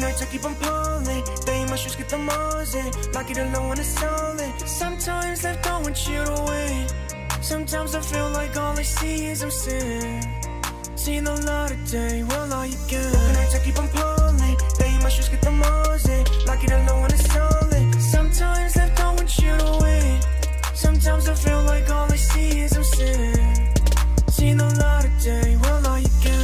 nights I keep on pulling. They in my shoes, get the miles in. Lock it alone when it's solid. Sometimes life don't want you to win. Sometimes I feel like all I see is I'm sinning. Seen a lot of day, well all you get. Nights I keep on pulling. They in my shoes, get the miles in. Lock it alone when it's solid. Sometimes life don't want you to win. Sometimes I feel like all I see is I'm sinning. Seen a lot of day, well all you get.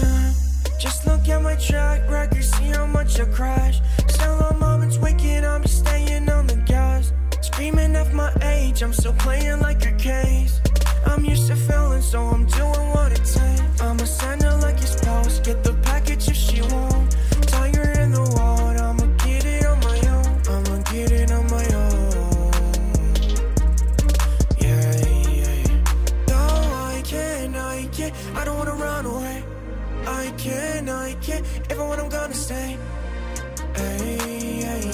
Just look at my track record, see how much I crash. Still on moments waking, I'm just staying on the gas. Screaming at my age, I'm still playing like a case. I'm used to feeling, so I'm doing what it takes. I'ma send her like it's supposed, get the package if she won't. Tiger in the wild, I'ma get it on my own. I'ma get it on my own. Yeah, yeah. No, I can't. I don't wanna run away. I can't, if I want I'm gonna stay. Ay, ay,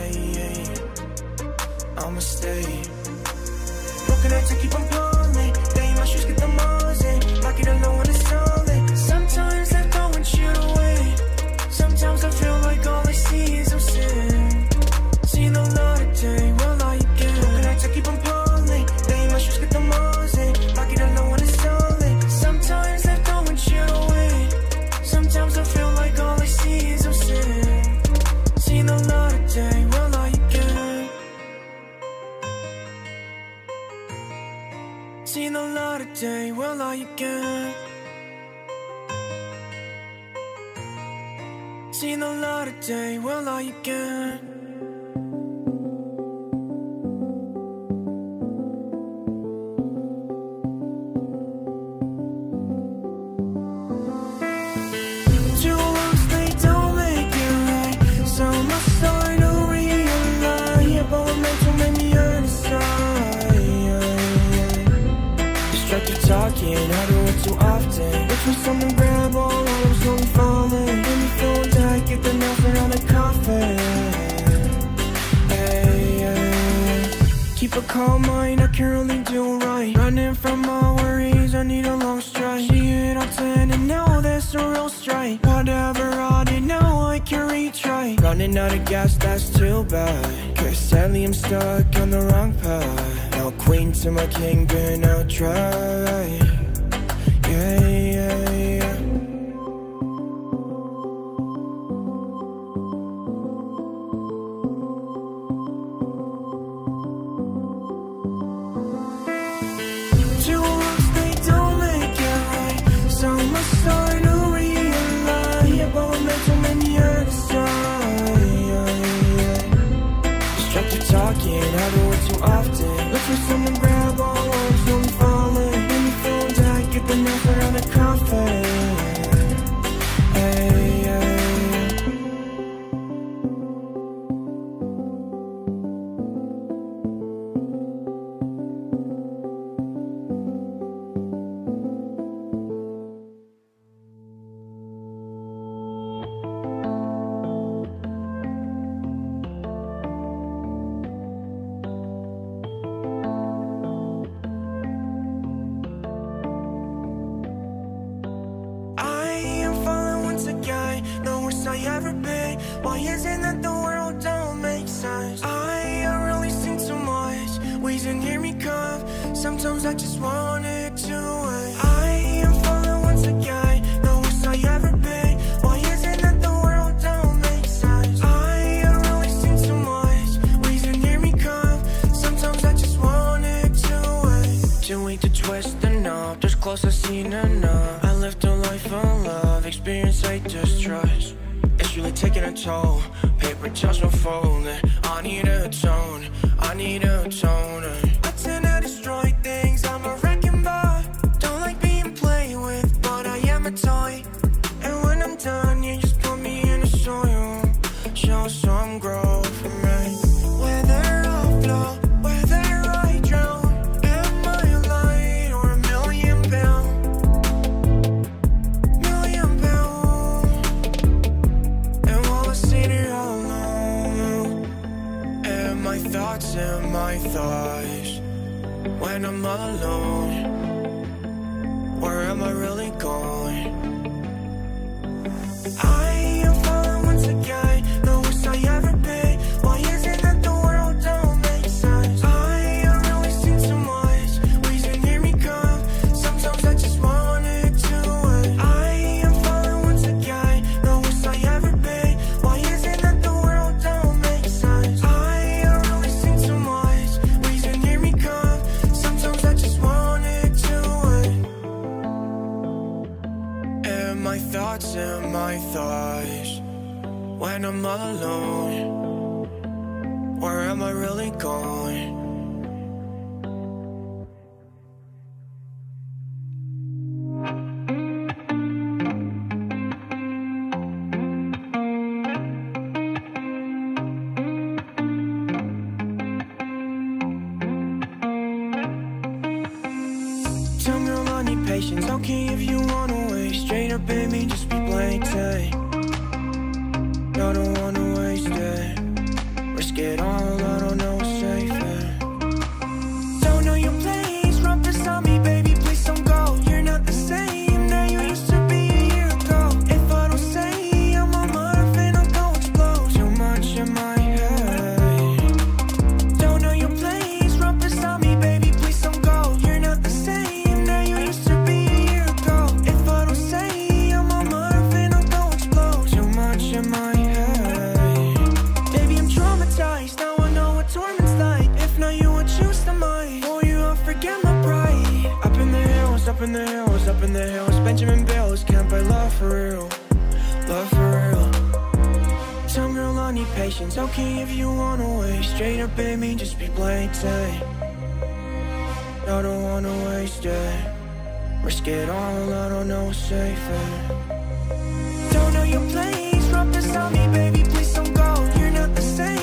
ay, ay, ay. I'ma stay. Broken nights I keep on pulling. They in my shoes, get the miles in. Lock it alone when it's solid. Sometimes I don't want you to wait. Sometimes I feel like all I see is I'm sinning. Seen a lot of day, well I get. Broken nights I keep on pulling. They in my shoes, get the miles in. Lock it alone when it's solid. Sometimes I don't want you to wait. Sometimes I feel like all I see is I'm sinning. Seen a lot of day, well I get. Seen a lot of day, well I get. Seen a lot of day, well I get. Talking, I do it too often. Which was someone grab all I was going falling. And you feel like get the nails around the coffin. Hey, hey. Keep a calm mind, I can only do right. Running from my worries, I need a long strike. She hit on 10 and now that's a real strike. Whatever I did, now I can retry. Running out of gas, that's too bad. Cause sadly I'm stuck on the wrong path. Queen to my king, then I'll try. Yeah, yeah, yeah. Two wrongs, they don't make it right. So much starting to realize. Yeah, but we're meant to make me understand. Distracted talking, I do it too often. Someone grab all arms from falling. And you feel that get the knife around the coffin. Hey, I am falling once again. my thoughts when I'm alone? Where am I really going? Don't care if you wanna wait. Straight up, baby, just be blatant. I don't wanna waste it. Risk it all, I don't know what's safer. Don't know your place, rub this on me, baby, please don't go. You're not the same that you used to be a year ago. If I don't say I'm on my earth and I'll go explode. Too much in my head. Don't know your place, rub this on me, baby, please don't go. You're not the same. Up in the hills, up in the hills, Benjamin Bills, can't buy love for real, love for real. Some girl, I need patience, okay if you wanna wait. Straight up, baby, just be blatant. I don't wanna waste it. Risk it all, I don't know what's safer. Don't know your place, rub this on me, baby, please don't go. You're not the same.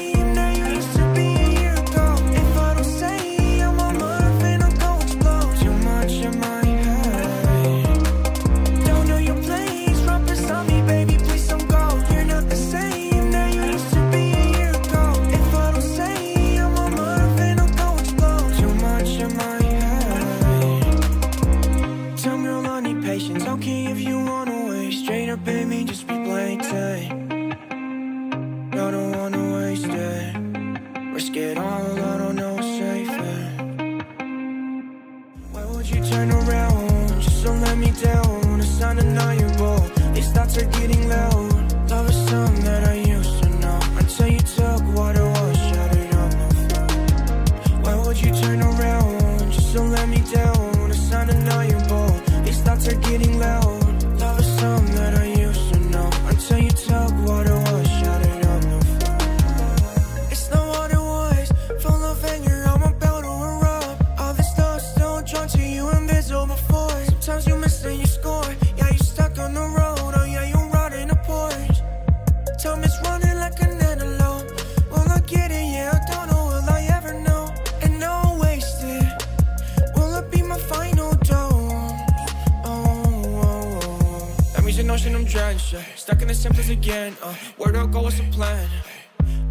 Stuck in the symptoms again, where do I go, what's the plan?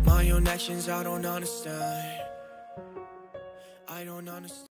My own actions, I don't understand. I don't understand.